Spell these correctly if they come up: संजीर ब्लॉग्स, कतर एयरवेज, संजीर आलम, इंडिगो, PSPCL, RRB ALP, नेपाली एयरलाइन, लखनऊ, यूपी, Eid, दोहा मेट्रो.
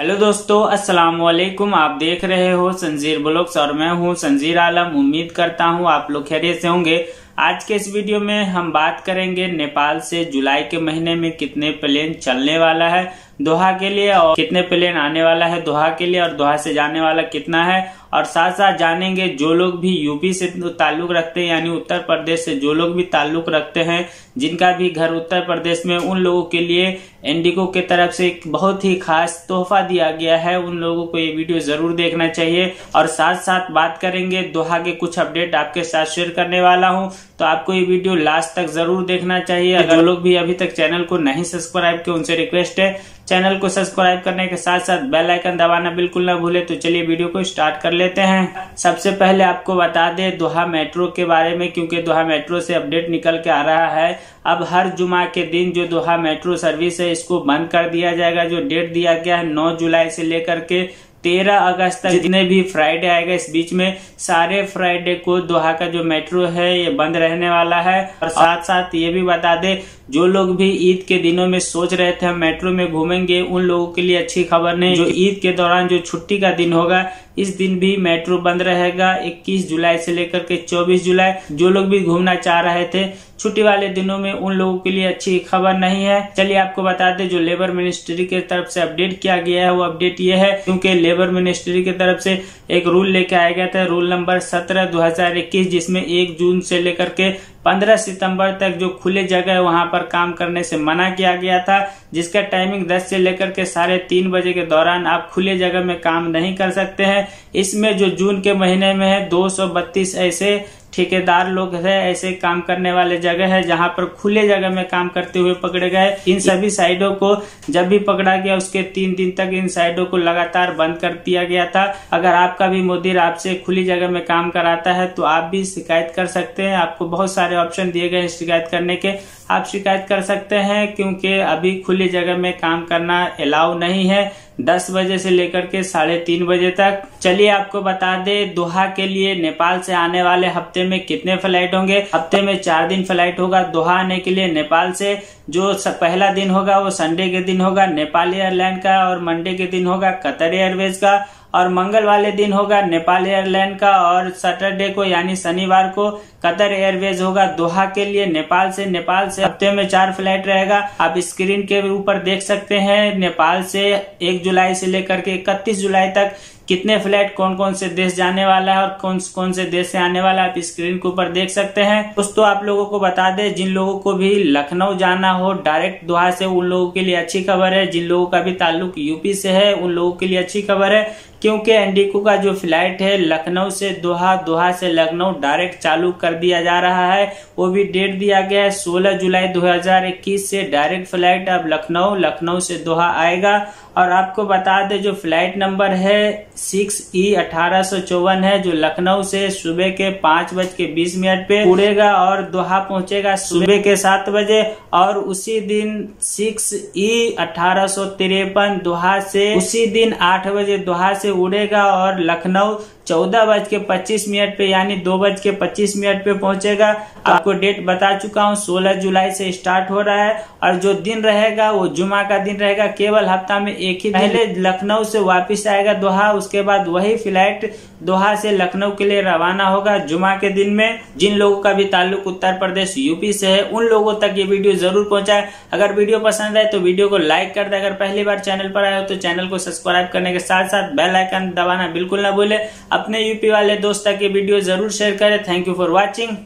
Hello दोस्तों, अस्सलाम वालेकुम। आप देख रहे हो संजीर ब्लॉग्स और मैं हूं संजीर आलम। उम्मीद करता हूं आप लोग खैरियत से होंगे। आज के इस वीडियो में हम बात करेंगे नेपाल से जुलाई के महीने में कितने प्लेन चलने वाला है दोहा के लिए और कितने प्लेन आने वाला है दोहा के लिए और दोहा से जाने वाला कितना है। और साथ साथ जानेंगे जो लोग भी यूपी से ताल्लुक रखते हैं यानी उत्तर प्रदेश से जो लोग भी ताल्लुक रखते हैं, जिनका भी घर उत्तर प्रदेश में, उन लोगों के लिए इंडिगो के तरफ से एक बहुत ही खास तोहफा दिया गया है। उन लोगों को ये वीडियो जरूर देखना चाहिए। और साथ साथ बात करेंगे दोहा के कुछ अपडेट आपके साथ शेयर करने वाला हूँ, तो आपको ये वीडियो लास्ट तक जरूर देखना चाहिए। अगर जो लोग भी अभी तक चैनल को नहीं सब्सक्राइब किए उनसे रिक्वेस्ट है चैनल को सब्सक्राइब करने के साथ साथ बेल आइकन दबाना बिल्कुल ना भूले। तो चलिए वीडियो को स्टार्ट कर लेते हैं। सबसे पहले आपको बता दें दोहा मेट्रो के बारे में, क्योंकि दोहा मेट्रो से अपडेट निकल के आ रहा है। अब हर जुमा के दिन जो दोहा मेट्रो सर्विस है इसको बंद कर दिया जाएगा। जो डेट दिया गया है 9 जुलाई से लेकर के 13 अगस्त तक जितने भी फ्राइडे आएगा इस बीच में, सारे फ्राइडे को दोहा का जो मेट्रो है ये बंद रहने वाला है। और साथ साथ ये भी बता दें जो लोग भी ईद के दिनों में सोच रहे थे हम मेट्रो में घूमेंगे, उन लोगों के लिए अच्छी खबर नहीं। जो ईद के दौरान जो छुट्टी का दिन होगा इस दिन भी मेट्रो बंद रहेगा 21 जुलाई से लेकर के 24 जुलाई। जो लोग भी घूमना चाह रहे थे छुट्टी वाले दिनों में, उन लोगों के लिए अच्छी खबर नहीं है। चलिए आपको बता दें जो लेबर मिनिस्ट्री की तरफ से अपडेट किया गया है वो अपडेट ये है, क्योंकि लेबर मिनिस्ट्री की तरफ से एक रूल लेके आया गया था, रूल नंबर 17/2021, जिसमें 1 जून से लेकर के 15 सितंबर तक जो खुले जगह है वहां पर काम करने से मना किया गया था, जिसका टाइमिंग 10 से लेकर के 3:30 बजे के दौरान आप खुले जगह में काम नहीं कर सकते हैं। इसमें जो जून के महीने में है 232 ऐसे ठेकेदार लोग हैं, ऐसे काम करने वाले जगह है जहां पर खुले जगह में काम करते हुए पकड़े गए। इन सभी साइडों को जब भी पकड़ा गया उसके 3 दिन तक इन साइडों को लगातार बंद कर दिया गया था। अगर आपका भी मुदीर आपसे खुली जगह में काम कराता है तो आप भी शिकायत कर सकते हैं। आपको बहुत सारे ऑप्शन दिए गए हैं शिकायत करने के, आप शिकायत कर सकते हैं, क्योंकि अभी खुली जगह में काम करना अलाउ नहीं है 10 बजे से लेकर के 3:30 बजे तक। चलिए आपको बता दें दोहा के लिए नेपाल से आने वाले हफ्ते में कितने फ्लाइट होंगे। हफ्ते में 4 दिन फ्लाइट होगा दोहा आने के लिए नेपाल से। जो पहला दिन होगा वो संडे के दिन होगा नेपाली एयरलाइन का, और मंडे के दिन होगा कतर एयरवेज का, और मंगल वाले दिन होगा नेपाली एयरलाइन का, और सैटरडे को यानी शनिवार को कतर एयरवेज होगा दोहा के लिए नेपाल से। नेपाल से हफ्ते में 4 फ्लाइट रहेगा। आप स्क्रीन के ऊपर देख सकते हैं नेपाल से 1 जुलाई से लेकर के 31 जुलाई तक कितने फ्लाइट कौन कौन से देश जाने वाला है और कौन कौन से देश से आने वाला है, आप स्क्रीन के ऊपर देख सकते हैं। दोस्तों आप लोगों को बता दें जिन लोगों को भी लखनऊ जाना हो डायरेक्ट दोहा से, उन लोगों के लिए अच्छी खबर है। जिन लोगों का भी ताल्लुक यूपी से है उन लोगों के लिए अच्छी खबर है, क्योंकि इंडिगो का जो फ्लाइट है लखनऊ से दोहा, दोहा से लखनऊ डायरेक्ट चालू कर दिया जा रहा है। वो भी डेट दिया गया है 16 जुलाई 2021 से डायरेक्ट फ्लाइट अब लखनऊ, लखनऊ से दोहा आएगा। और आपको बता दें जो फ्लाइट नंबर है 6E 1854 है, जो लखनऊ से सुबह के 5:20 पे उड़ेगा और दोहा पहुंचेगा सुबह के 7 बजे। और उसी दिन 6E 1853 दोहा से उसी दिन 8 बजे दोहा से उड़ेगा और लखनऊ 14:25 पे यानी 2:25 पे पहुंचेगा। आपको डेट बता चुका हूँ 16 जुलाई से स्टार्ट हो रहा है। और जो दिन रहेगा वो जुमा का दिन रहेगा, केवल हफ्ता में एक ही पहले लखनऊ से वापस आएगा दोहा, उसके बाद वही फ्लाइट दोहा से लखनऊ के लिए रवाना होगा जुमा के दिन में। जिन लोगों का भी ताल्लुक उत्तर प्रदेश यूपी से है उन लोगों तक ये वीडियो जरूर पहुंचाए। अगर वीडियो पसंद आए तो वीडियो को लाइक कर दे। अगर पहली बार चैनल पर आए हो तो चैनल को सब्सक्राइब करने के साथ साथ बेल आइकन दबाना बिल्कुल ना भूले। अपने यूपी वाले दोस्त तक ये वीडियो जरूर शेयर करें। Thank you for watching.